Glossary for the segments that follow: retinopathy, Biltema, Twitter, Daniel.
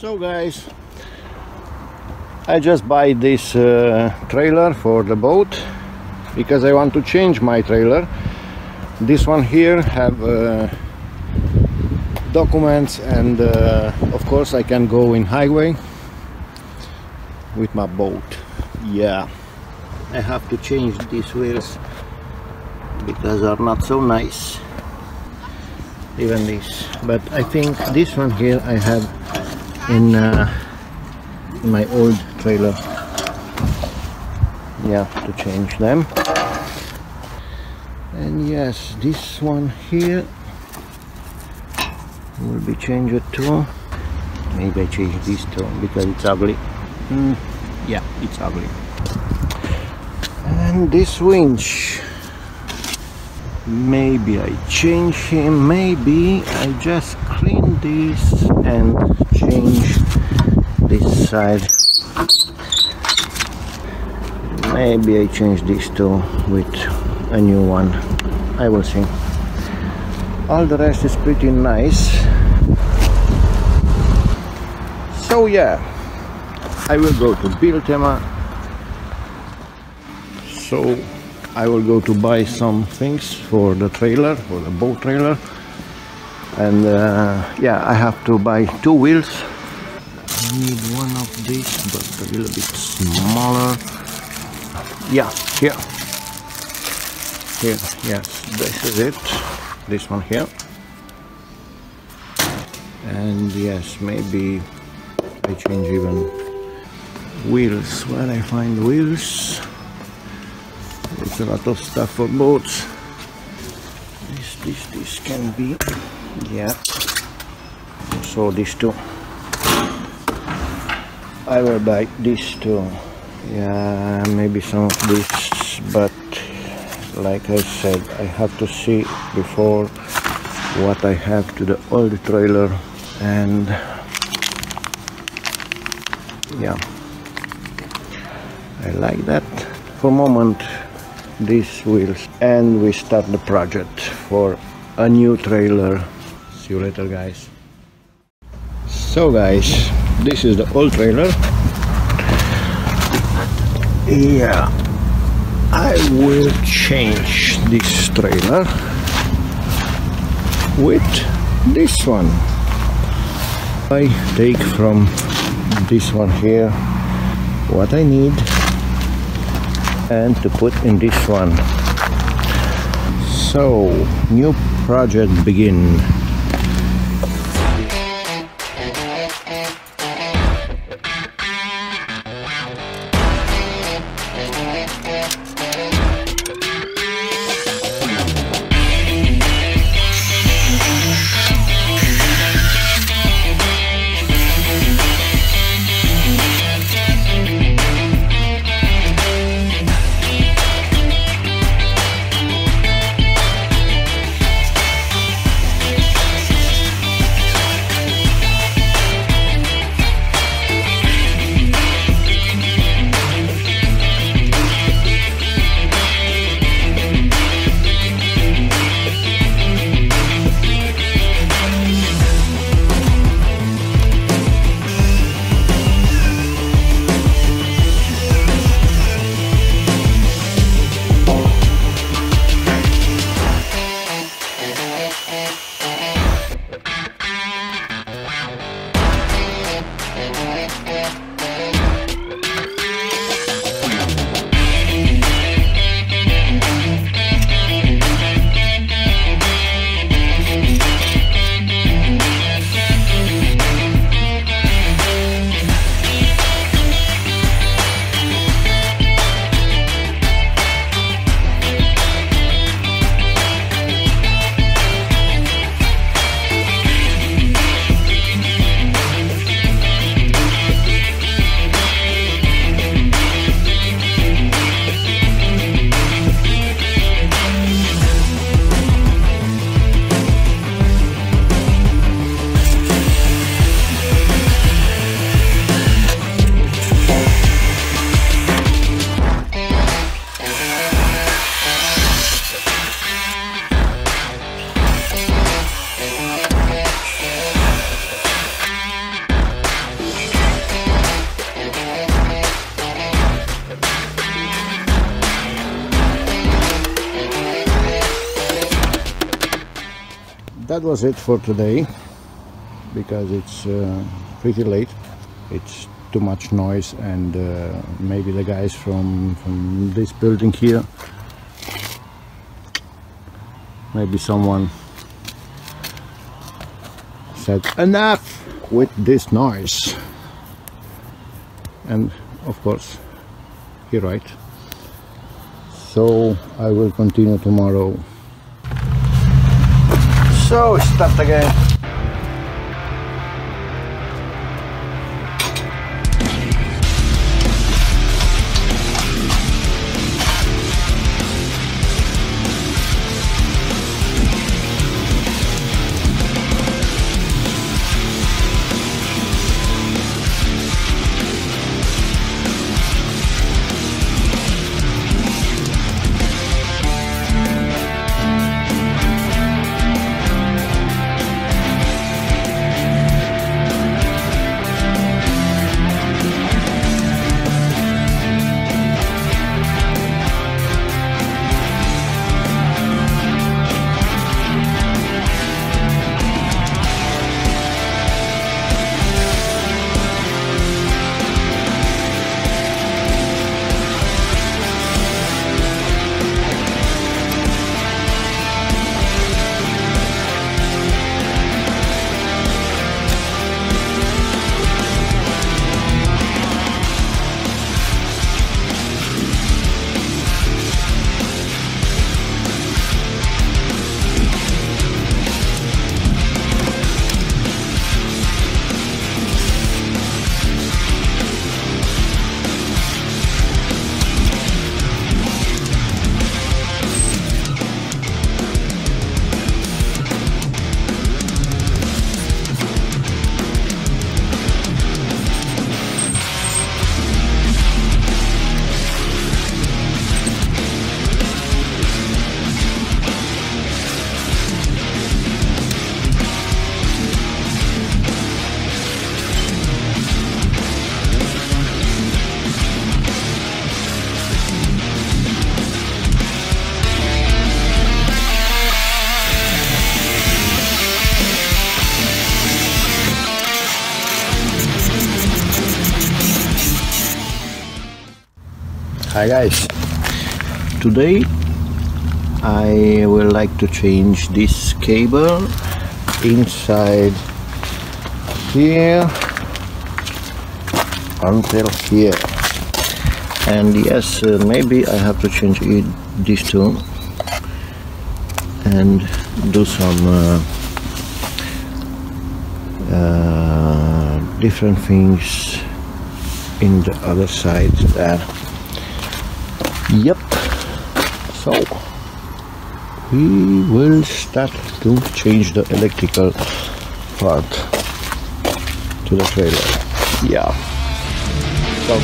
So guys, I just buy this trailer for the boat because I want to change my trailer. This one here have documents, and of course I can go in highway with my boat. Yeah, I have to change these wheels because are not so nice, even this, but I think this one here I have in my old trailer. Yeah, to change them. And yes, this one here will be changed too. Maybe I change this too because it's ugly. Yeah, it's ugly. And this winch, maybe I change him, maybe I just clean this and change this side. Maybe I change this too with a new one. I will see. All the rest is pretty nice. So yeah, I will go to Biltema. So I will go to buy some things for the trailer, for the boat trailer. And yeah, I have to buy two wheels. I need one of these, but a little bit smaller. Yeah, here. Here, yes, this is it. This one here. And yes, maybe I change even wheels. Where I find wheels? It's a lot of stuff for boats. This can be, yeah. So these two, I will buy these two. Yeah, maybe some of this, but like I said, I have to see before what I have to the old trailer. And yeah, I like that. For a moment, these wheels, and we start the project for a new trailer. See you later, guys. So guys, this is the old trailer. Yeah, I will change this trailer with this one. I take from this one here what I need and to put in this one. So, new project begin. that was it for today, because it's pretty late. It's too much noise, and maybe the guys from this building here, maybe someone said enough with this noise, and of course he's right. So I will continue tomorrow. So start again. Hi guys, today I would like to change this cable inside here until here, and yes, maybe I have to change it, these two, and do some different things in the other side there. Yep, so we will start to change the electrical part to the trailer. Yeah. So.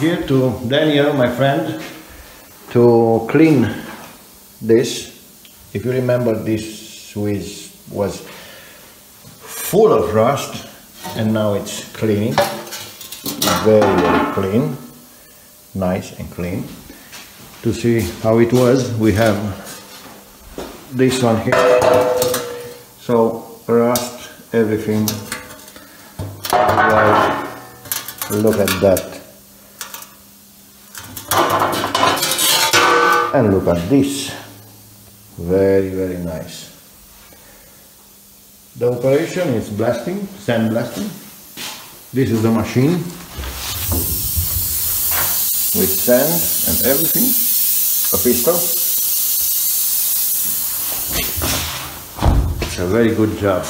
Here to Daniel, my friend, to clean this. If you remember, this was full of rust, and now it's clean, very clean, nice and clean. To see how it was, we have this one here, so rust, everything. Look at that, and look at this, very nice. The operation is blasting, sand blasting. This is the machine with sand and everything, a pistol. It's a very good job.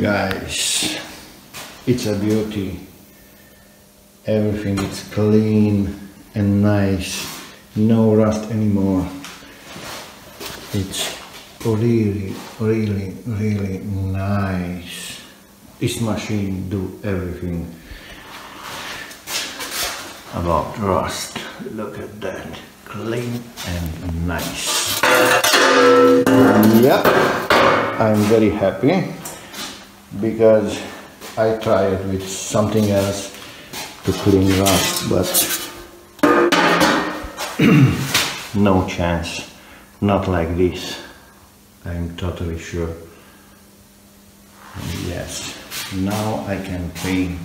Guys, it's a beauty. Everything is clean and nice, no rust anymore. It's really nice. This machine do everything about rust. Look at that, clean and nice. Yep, I'm very happy because I tried with something else to clean rust, but no chance, not like this, I'm totally sure. Yes, now I can clean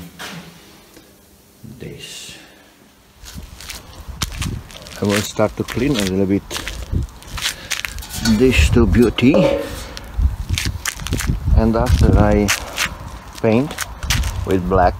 this. I will start to clean a little bit this to beauty, and after I paint with black.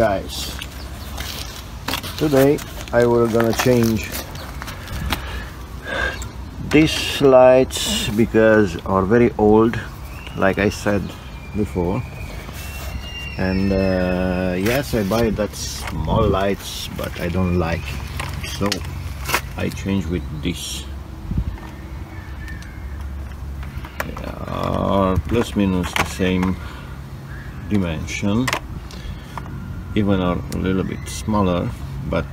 Guys, today I will gonna change these lights because are very old, like I said before, and yes, I buy that small lights, but I don't like it, so I change with this. They are plus minus the same dimension, even are a little bit smaller, but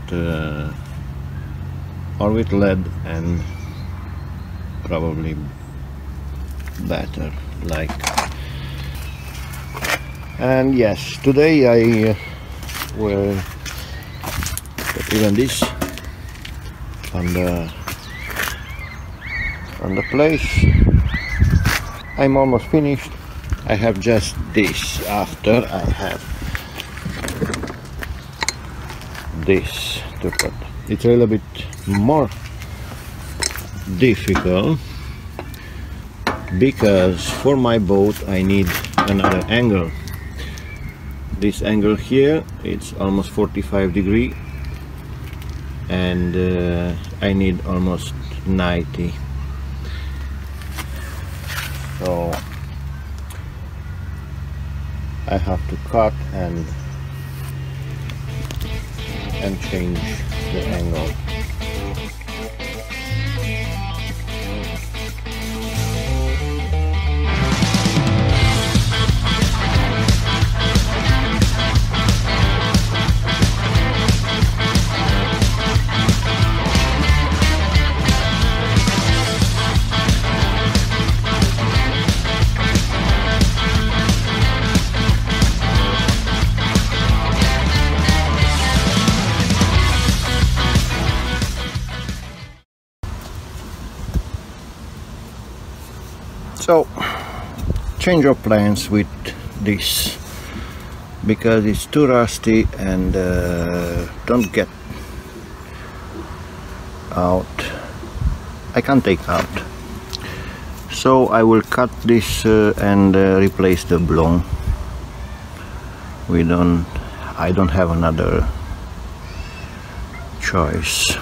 are with LED and probably better like. And yes, today I will put even this on the place. I'm almost finished. I have just this after I have this to put. It's a little bit more difficult because for my boat I need another angle. This angle here, it's almost 45 degrees, and I need almost 90. So I have to cut and change the angle. So change of plans with this because it's too rusty and don't get out. I can't take out, so I will cut this and replace the blown. I don't have another choice.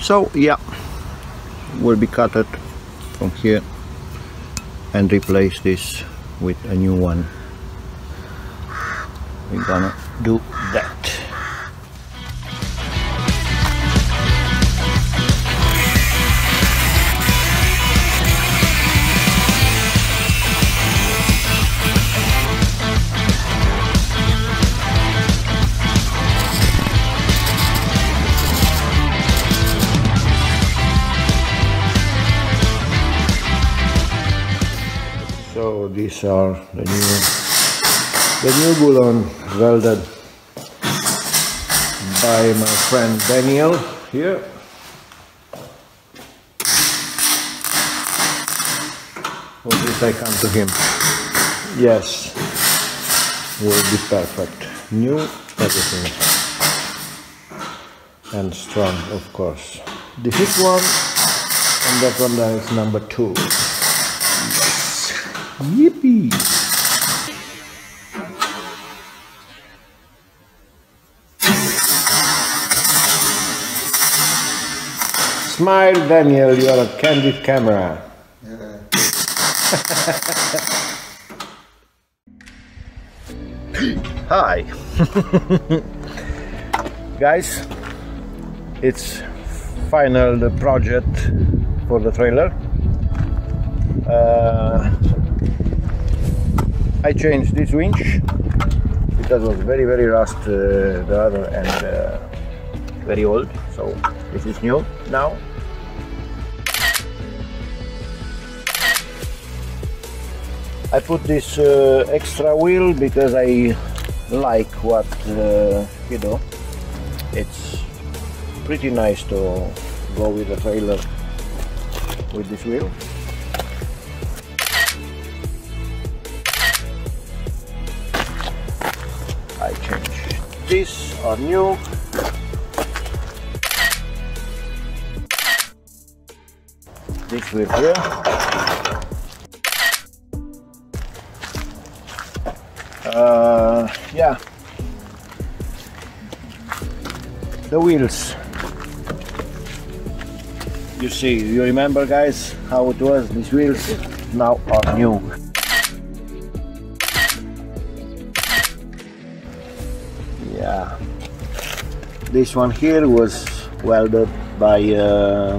So yeah, will be cut it from here and replace this with a new one. We're gonna do that. So these are the new boulon welded by my friend Daniel here. What if I come to him? Yes, will be perfect. New everything and strong, of course. This is one, and that one there is number 2. Yippee! Smile, Daniel, you are a candid camera. Yeah. Hi! Guys, it's final the project for the trailer. I changed this winch because it was very rust, the other end very old, so this is new now. I put this extra wheel because I like what you know, it's pretty nice to go with the trailer with this wheel. I change this or new. This wheel here. Yeah. The wheels. You see, you remember, guys, how it was. These wheels now are new. Yeah, this one here was welded by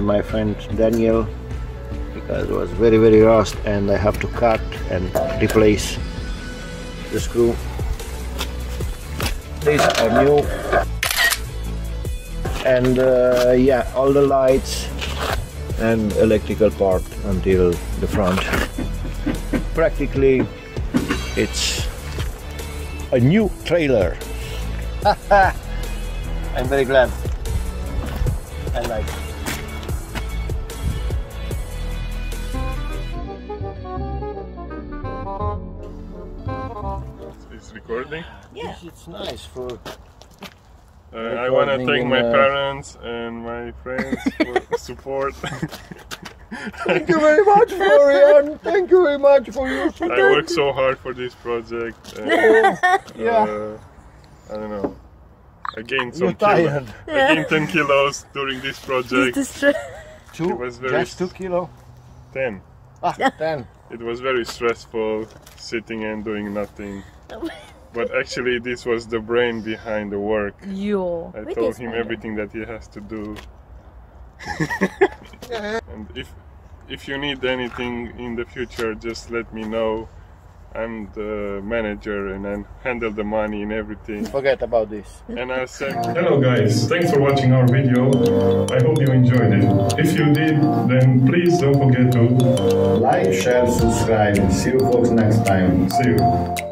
my friend Daniel because it was very rust, and I have to cut and replace the screw. These are new, and yeah, all the lights and electrical part until the front. Practically, it's a new trailer. I'm very glad. I like it. It's recording? Yeah. It's nice for I want to thank my parents and my friends for support. Thank you very much, Florian. Thank you very much for your support. I worked so hard for this project. And, yeah. I don't know. I gained some kilos. Yeah. I gained 10 kilos during this project. It was very just 2 kilos? 10. Ah, 10. It was very stressful, sitting and doing nothing. But actually, this was the brain behind the work. Yo. I told him everything that he has to do. And if you need anything in the future, just let me know. I'm the manager and I handle the money and everything. Forget about this. And I'll say, hello guys, thanks for watching our video. I hope you enjoyed it. If you did, then please don't forget to like, share, subscribe. See you folks next time. See you.